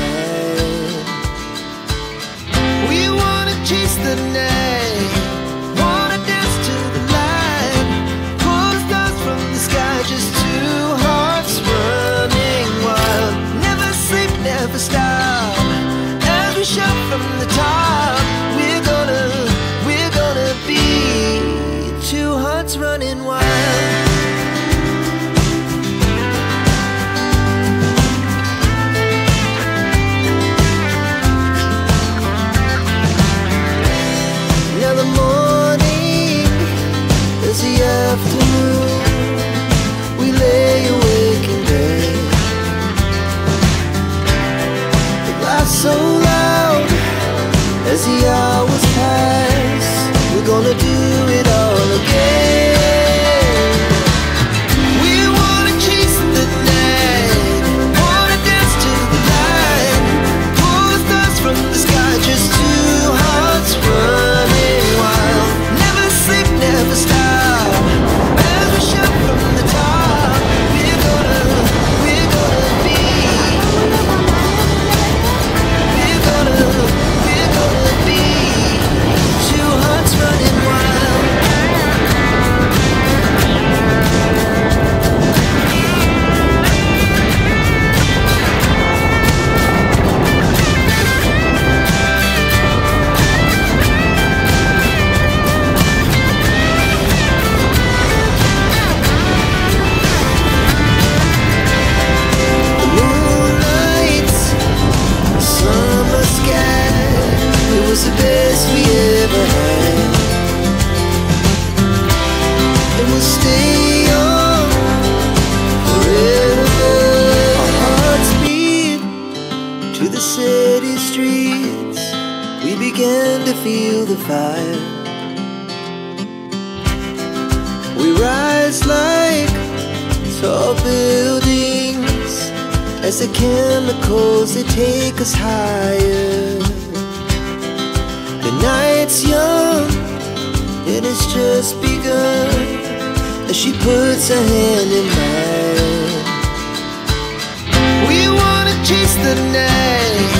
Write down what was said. mine. We wanna chase the night, wanna dance to the light, pull the stars from the sky, just two hearts running wild. Never sleep, never stop, as we shout from the top. We're gonna be two hearts running wild. Afternoon, we lay awake in bed. The laugh's so loud as the hours pass. We're gonna do it all again. We wanna chase the night, wanna dance to the light, pull the stars from the sky, just two hearts running wild. Never sleep, never stop. Feel the fire. We rise like tall buildings as the chemicals, they take us higher. The night's young and it's just begun as she puts her hand in mine. We wanna chase the night.